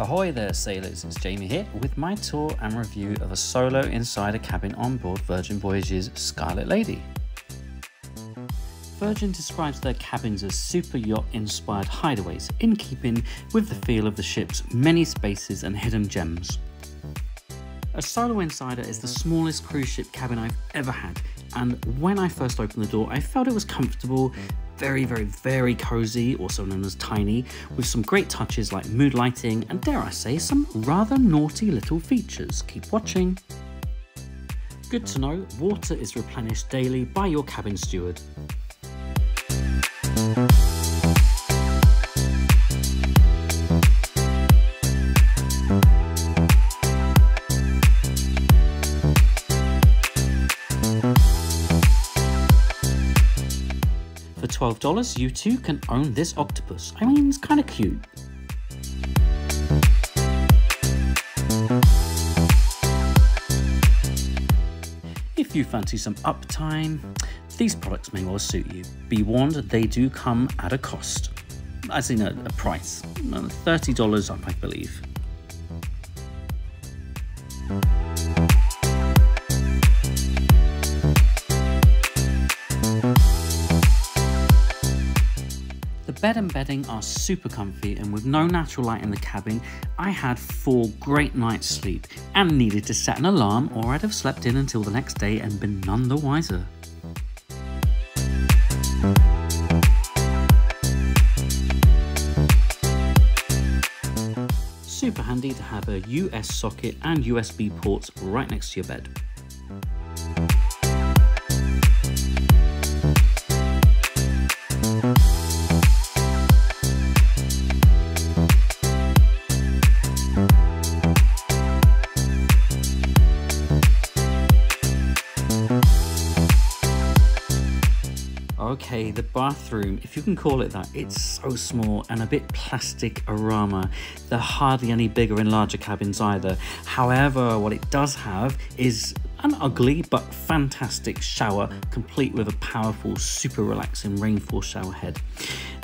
Ahoy there sailors, it's Jamie here with my tour and review of a Solo Insider cabin on board Virgin Voyages' Scarlet Lady. Virgin describes their cabins as super yacht inspired hideaways in keeping with the feel of the ship's many spaces and hidden gems. A Solo Insider is the smallest cruise ship cabin I've ever had, and when I first opened the door I felt it was comfortable, very cozy, also known as tiny, with some great touches like mood lighting and, dare I say, some rather naughty little features. Keep watching. Good to know, water is replenished daily by your cabin steward. For $12, you too can own this octopus. I mean, it's kind of cute. If you fancy some uptime, these products may well suit you. Be warned, they do come at a cost. As in a price. $30 up, I believe. The bed and bedding are super comfy, and with no natural light in the cabin, I had 4 great nights sleep and needed to set an alarm or I'd have slept in until the next day and been none the wiser. Super handy to have a US socket and USB ports right next to your bed. Okay, the bathroom, if you can call it that, it's so small and a bit plastic-orama. They're hardly any bigger in larger cabins either. However, what it does have is an ugly but fantastic shower, complete with a powerful, super relaxing rainfall shower head.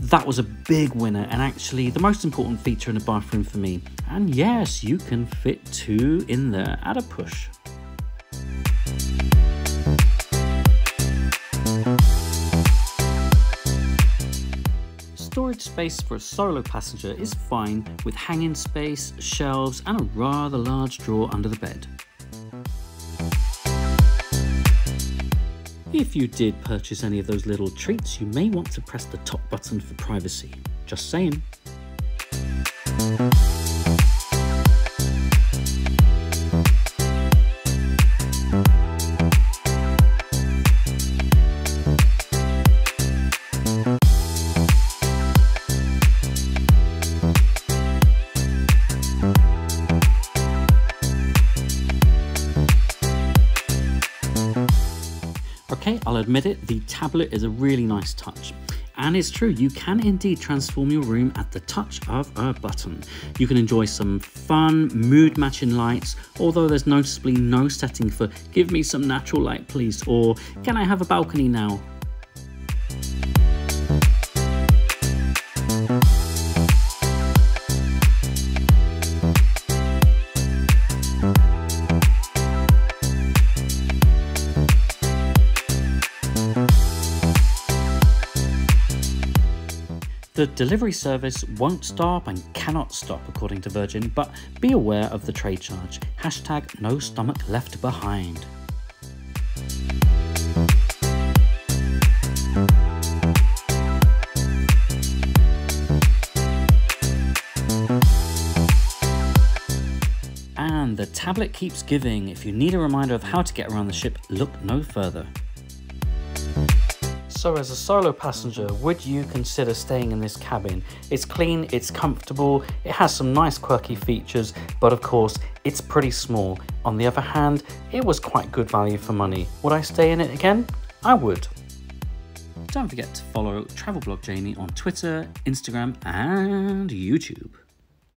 That was a big winner and actually the most important feature in the bathroom for me. And yes, you can fit 2 in there at a push. Storage space for a solo passenger is fine, with hanging space, shelves and a rather large drawer under the bed. If you did purchase any of those little treats, you may want to press the top button for privacy. Just saying. Okay, I'll admit it, the tablet is a really nice touch. And it's true, you can indeed transform your room at the touch of a button. You can enjoy some fun, mood-matching lights, although there's noticeably no setting for "give me some natural light please" or "can I have a balcony now?" The delivery service won't stop and cannot stop according to Virgin, but be aware of the tray charge. Hashtag no stomach left behind. And the tablet keeps giving. If you need a reminder of how to get around the ship, look no further. So as a solo passenger, would you consider staying in this cabin? It's clean, it's comfortable, it has some nice quirky features, but of course, it's pretty small. On the other hand, it was quite good value for money. Would I stay in it again? I would. Don't forget to follow Travel Blog Jamie on Twitter, Instagram, and YouTube.